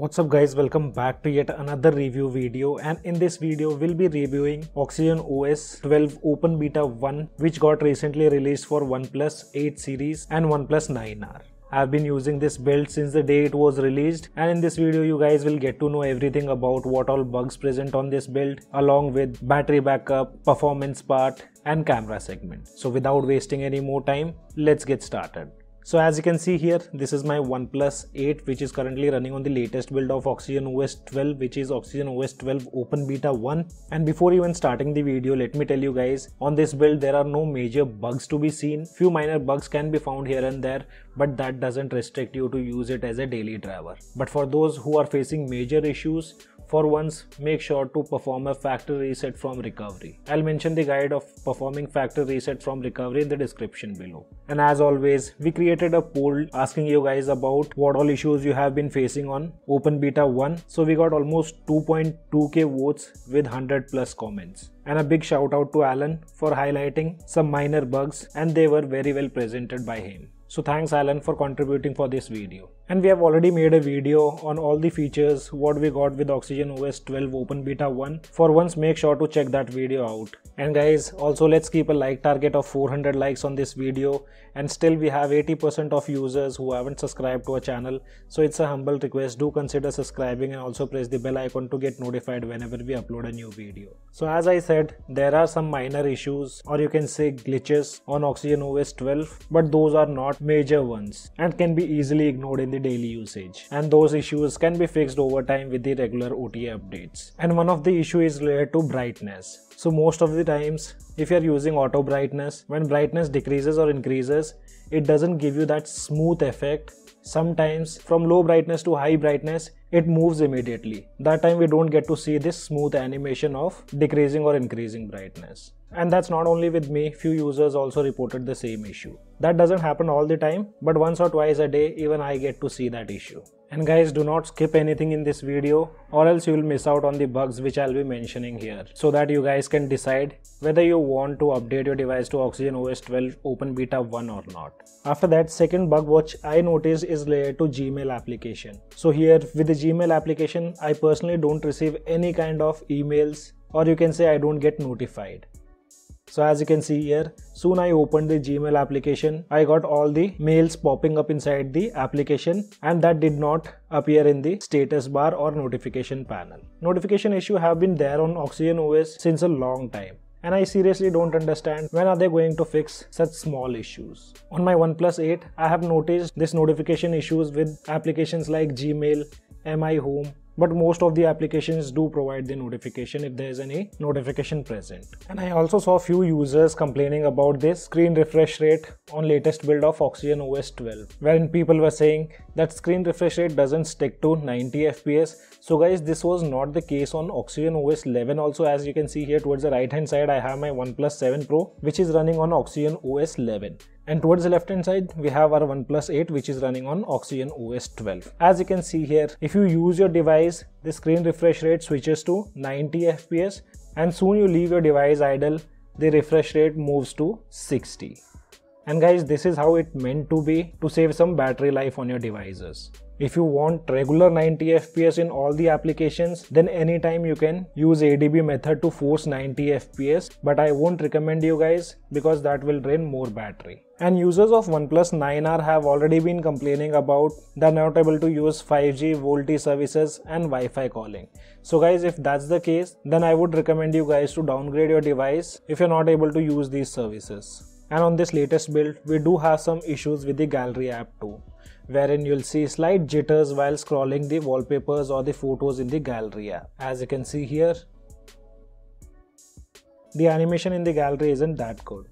What's up guys, welcome back to yet another review video, and in this video we'll be reviewing OxygenOS 12 Open Beta 1, which got recently released for OnePlus 8 series and OnePlus 9R. I've been using this build since the day it was released, and in this video you guys will get to know everything about what all bugs present on this build, along with battery backup, performance part and camera segment. So without wasting any more time, let's get started. So as you can see here, this is my OnePlus 8 which is currently running on the latest build of OxygenOS 12, which is OxygenOS 12 Open Beta 1. And before even starting the video, let me tell you guys, on this build there are no major bugs to be seen. Few minor bugs can be found here and there, but that doesn't restrict you to use it as a daily driver. But for those who are facing major issues, for once, make sure to perform a factory reset from recovery. I'll mention the guide of performing factory reset from recovery in the description below. And as always, we created a poll asking you guys about what all issues you have been facing on Open Beta 1. So we got almost 2.2k votes with 100+ comments. And a big shout out to Alan for highlighting some minor bugs, and they were very well presented by him. So thanks Alan for contributing for this video. And we have already made a video on all the features what we got with OxygenOS 12 Open Beta 1. For once, make sure to check that video out. And guys, also let's keep a like target of 400 likes on this video, and still we have 80% of users who haven't subscribed to our channel. So it's a humble request, do consider subscribing and also press the bell icon to get notified whenever we upload a new video. So as I said, there are some minor issues, or you can say glitches, on OxygenOS 12, but those are not major ones and can be easily ignored in the daily usage, and those issues can be fixed over time with the regular OTA updates. And one of the issues is related to brightness. So most of the times, if you are using auto brightness, when brightness decreases or increases, it doesn't give you that smooth effect. Sometimes from low brightness to high brightness, it moves immediately. That time we don't get to see this smooth animation of decreasing or increasing brightness. And that's not only with me, few users also reported the same issue. That doesn't happen all the time, but once or twice a day even I get to see that issue. And guys, do not skip anything in this video, or else you will miss out on the bugs which I'll be mentioning here, so that you guys can decide whether you want to update your device to OxygenOS 12 Open Beta 1 or not. After that, second bug which I noticed is related to Gmail application. So here with the Gmail application, I personally don't receive any kind of emails, or you can say I don't get notified. So as you can see here, soon I opened the Gmail application, I got all the mails popping up inside the application, and that did not appear in the status bar or notification panel. Notification issue have been there on OxygenOS since a long time, and I seriously don't understand when are they going to fix such small issues. On my OnePlus 8, I have noticed this notification issues with applications like Gmail, Mi Home, but most of the applications do provide the notification if there is any notification present. And I also saw few users complaining about this screen refresh rate on latest build of OxygenOS 12, wherein people were saying that screen refresh rate doesn't stick to 90 FPS. So guys, this was not the case on OxygenOS 11 also. As you can see here towards the right hand side, I have my OnePlus 7 Pro which is running on OxygenOS 11. And towards the left hand side, we have our OnePlus 8 which is running on OxygenOS 12. As you can see here, if you use your device, the screen refresh rate switches to 90 FPS, and soon you leave your device idle, the refresh rate moves to 60. And guys, this is how it meant to be, to save some battery life on your devices. If you want regular 90 FPS in all the applications, then anytime you can use ADB method to force 90 FPS, but I won't recommend you guys because that will drain more battery. And users of OnePlus 9R have already been complaining about they're not able to use 5G VoLTE services and Wi-Fi calling. So guys, if that's the case, then I would recommend you guys to downgrade your device if you're not able to use these services. And on this latest build, we do have some issues with the gallery app too, wherein you'll see slight jitters while scrolling the wallpapers or the photos in the gallery app. As you can see here, the animation in the gallery isn't that good.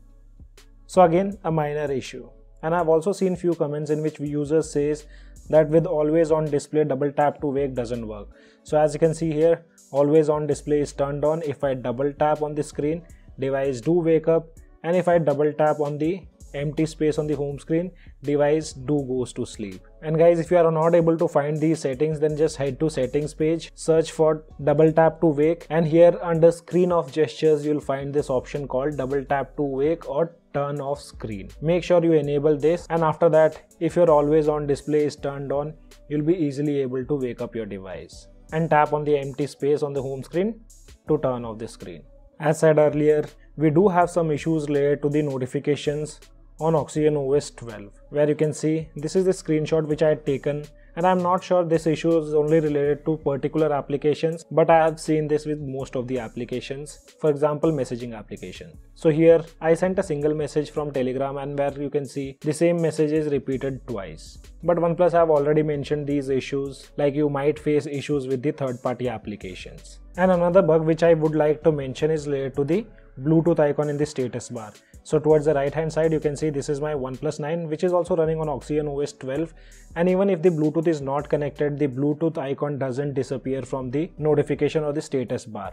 So again, a minor issue. And I've also seen few comments in which users says that with always on display, double tap to wake doesn't work. So as you can see here, always on display is turned on. If I double tap on the screen, device do wake up, and if I double tap on the empty space on the home screen, device do goes to sleep. And guys, if you are not able to find these settings, then just head to settings page, search for double tap to wake, and here under screen off gestures you'll find this option called double tap to wake or turn off screen. Make sure you enable this, and after that, if your always on display is turned on, you'll be easily able to wake up your device. And tap on the empty space on the home screen to turn off the screen. As said earlier, we do have some issues related to the notifications on OxygenOS 12, where you can see this is the screenshot which I had taken, and I'm not sure this issue is only related to particular applications, but I have seen this with most of the applications, for example messaging application. So here I sent a single message from Telegram, and where you can see the same message is repeated twice. But OnePlus have already mentioned these issues, like you might face issues with the third-party applications. And another bug which I would like to mention is related to the Bluetooth icon in the status bar. So towards the right hand side you can see this is my OnePlus 9, which is also running on OxygenOS 12, and even if the Bluetooth is not connected, the Bluetooth icon doesn't disappear from the notification or the status bar,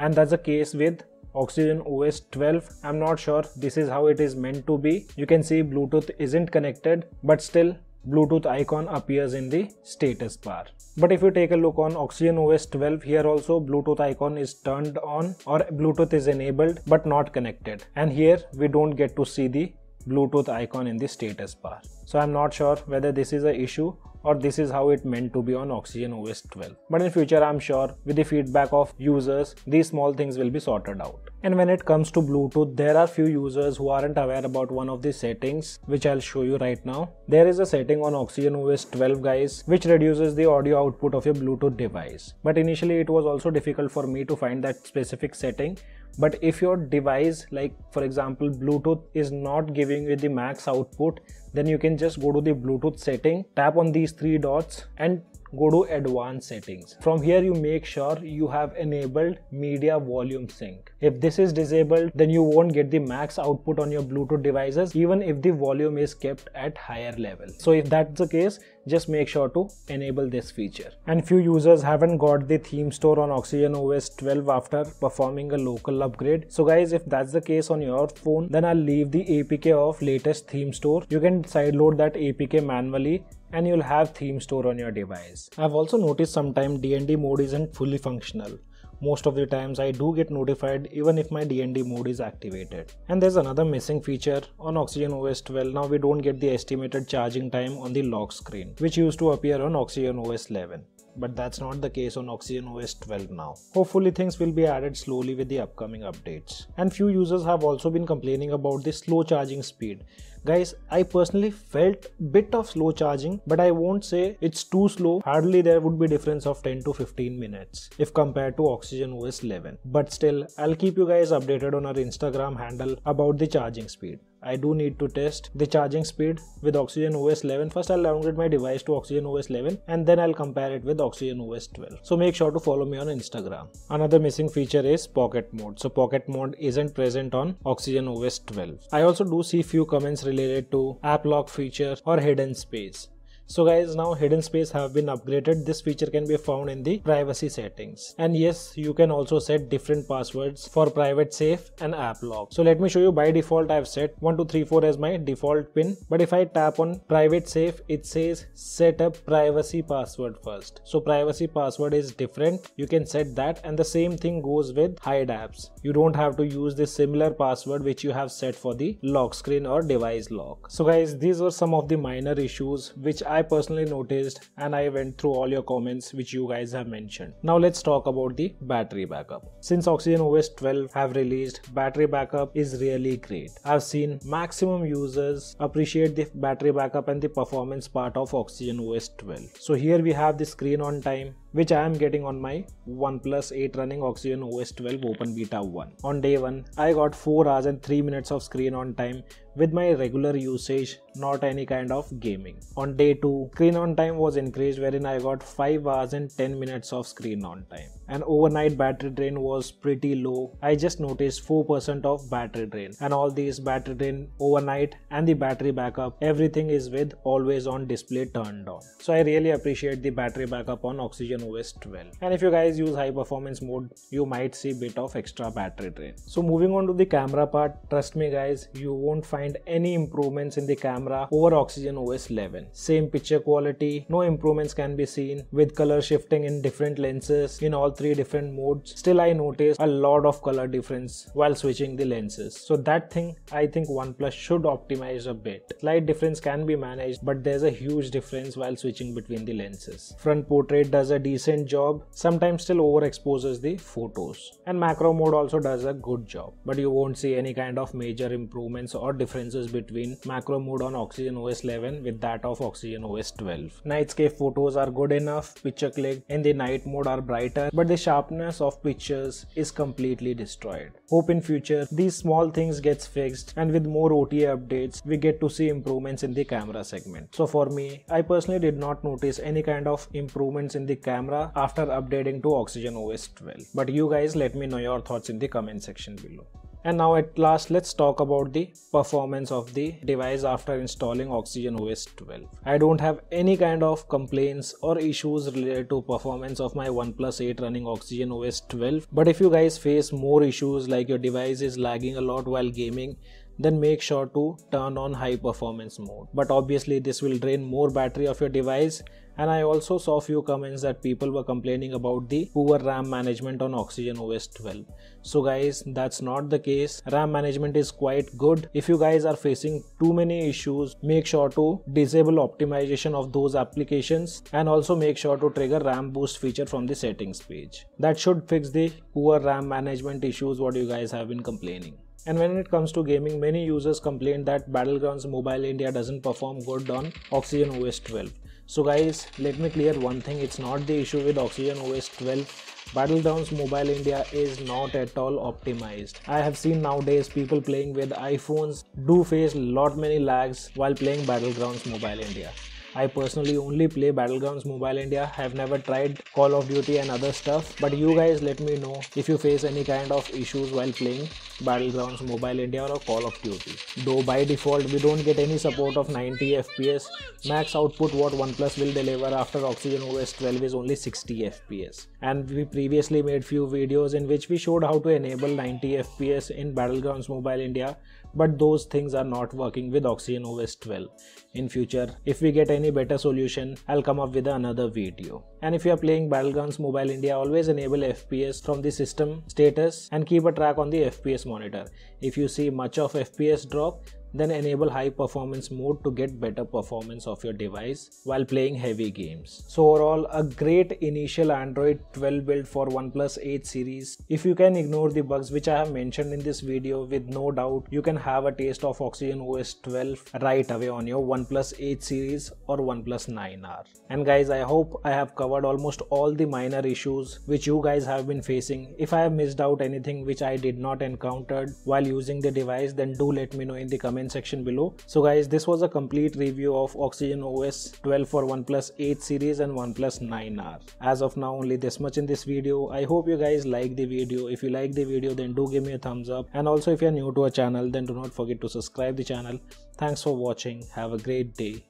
and that's the case with OxygenOS 12. I'm not sure this is how it is meant to be. You can see Bluetooth isn't connected, but still Bluetooth icon appears in the status bar. But if you take a look on OxygenOS 12, here also Bluetooth icon is turned on, or Bluetooth is enabled but not connected, and here we don't get to see the Bluetooth icon in the status bar. So I'm not sure whether this is an issue or this is how it meant to be on OxygenOS 12. But in future, I'm sure with the feedback of users, these small things will be sorted out. And when it comes to Bluetooth, there are few users who aren't aware about one of the settings, which I'll show you right now. There is a setting on OxygenOS 12, guys, which reduces the audio output of your Bluetooth device. But initially, it was also difficult for me to find that specific setting. But if your device, like for example Bluetooth, is not giving you the max output, then you can just go to the Bluetooth setting, tap on these three dots and go to advanced settings. From here you make sure you have enabled media volume sync. If this is disabled, then you won't get the max output on your Bluetooth devices, even if the volume is kept at higher level. So if that's the case, just make sure to enable this feature. And few users haven't got the theme store on OxygenOS 12 after performing a local upgrade. So guys, if that's the case on your phone, then I'll leave the APK of latest theme store. You can sideload that APK manually and you'll have theme store on your device. I've also noticed sometimes DND mode isn't fully functional. Most of the times I do get notified even if my DND mode is activated. And there's another missing feature on OxygenOS 12. Now we don't get the estimated charging time on the lock screen, which used to appear on OxygenOS 11. But that's not the case on OxygenOS 12 now. Hopefully things will be added slowly with the upcoming updates. And few users have also been complaining about the slow charging speed. Guys, I personally felt bit of slow charging, but I won't say it's too slow. Hardly there would be difference of 10 to 15 minutes if compared to OxygenOS 11. But still, I'll keep you guys updated on our Instagram handle about the charging speed. I do need to test the charging speed with OxygenOS 11. First, I'll downgrade my device to OxygenOS 11 and then I'll compare it with OxygenOS 12. So make sure to follow me on Instagram. Another missing feature is pocket mode. So pocket mode isn't present on OxygenOS 12. I also do see few comments related to app lock feature or hidden space. So guys, now hidden space have been upgraded. This feature can be found in the privacy settings. And yes, you can also set different passwords for private safe and app lock. So let me show you. By default, I've set 1234 as my default pin. But if I tap on private safe, it says set up privacy password first. So privacy password is different. You can set that, and the same thing goes with hide apps. You don't have to use the similar password which you have set for the lock screen or device lock. So guys, these were some of the minor issues which I personally noticed, and I went through all your comments which you guys have mentioned. Now let's talk about the battery backup. Since OxygenOS 12 have released, battery backup is really great. I've seen maximum users appreciate the battery backup and the performance part of OxygenOS 12. So here we have the screen on time, which I am getting on my OnePlus 8 running OxygenOS 12 Open Beta 1. On day 1, I got 4 hours and 3 minutes of screen on time with my regular usage, not any kind of gaming. On day 2, screen on time was increased, wherein I got 5 hours and 10 minutes of screen on time. And overnight battery drain was pretty low. I just noticed 4% of battery drain, and all these battery drain overnight and the battery backup, everything is with always on display turned on. So I really appreciate the battery backup on OxygenOS OxygenOS 12. And if you guys use high performance mode, you might see bit of extra battery drain. So moving on to the camera part, trust me guys, you won't find any improvements in the camera over OxygenOS 11. Same picture quality, no improvements can be seen with color shifting in different lenses in all three different modes. Still I noticed a lot of color difference while switching the lenses. So that thing I think OnePlus should optimize a bit. Slight difference can be managed, but there's a huge difference while switching between the lenses. Front portrait does a decent job, sometimes still overexposes the photos. And macro mode also does a good job, but you won't see any kind of major improvements or differences between macro mode on OxygenOS 11 with that of OxygenOS 12. Nightscape photos are good enough, picture click in the night mode are brighter, but the sharpness of pictures is completely destroyed. Hope in future these small things gets fixed and with more OTA updates we get to see improvements in the camera segment. So for me, I personally did not notice any kind of improvements in the camera after updating to OxygenOS 12. But you guys let me know your thoughts in the comment section below. And now at last, let's talk about the performance of the device after installing OxygenOS 12. I don't have any kind of complaints or issues related to performance of my OnePlus 8 running OxygenOS 12. But if you guys face more issues like your device is lagging a lot while gaming, then make sure to turn on high performance mode. But obviously this will drain more battery of your device. And I also saw few comments that people were complaining about the poor RAM management on OxygenOS 12. So guys, that's not the case. RAM management is quite good. If you guys are facing too many issues, make sure to disable optimization of those applications and also make sure to trigger RAM boost feature from the settings page. That should fix the poor RAM management issues what you guys have been complaining. And when it comes to gaming, many users complain that Battlegrounds Mobile India doesn't perform good on OxygenOS 12. So guys, let me clear one thing, it's not the issue with OxygenOS 12. Battlegrounds Mobile India is not at all optimized. I have seen nowadays people playing with iPhones do face lot many lags while playing Battlegrounds Mobile India. I personally only play Battlegrounds Mobile India, have never tried Call of Duty and other stuff, but you guys let me know if you face any kind of issues while playing Battlegrounds Mobile India or Call of Duty. Though by default we don't get any support of 90 FPS, max output what OnePlus will deliver after OxygenOS 12 is only 60 FPS, and we previously made few videos in which we showed how to enable 90 FPS in Battlegrounds Mobile India, but those things are not working with OxygenOS 12. In future, if we get any better solution, I'll come up with another video. And if you are playing Battlegrounds Mobile India, always enable FPS from the system status and keep a track on the FPS monitor. If you see much of FPS drop, then enable high performance mode to get better performance of your device while playing heavy games. So overall, a great initial Android 12 build for OnePlus 8 series. If you can ignore the bugs which I have mentioned in this video, with no doubt you can have a taste of OxygenOS 12 right away on your OnePlus 8 series or OnePlus 9R. And guys, I hope I have covered almost all the minor issues which you guys have been facing. If I have missed out anything which I did not encountered while using the device, then do let me know in the comments section below. So guys, this was a complete review of OxygenOS 12 for OnePlus 8 series and OnePlus 9R. As of now, only this much in this video. I hope you guys like the video. If you like the video, then do give me a thumbs up, and also if you are new to our channel, then do not forget to subscribe the channel. Thanks for watching. Have a great day.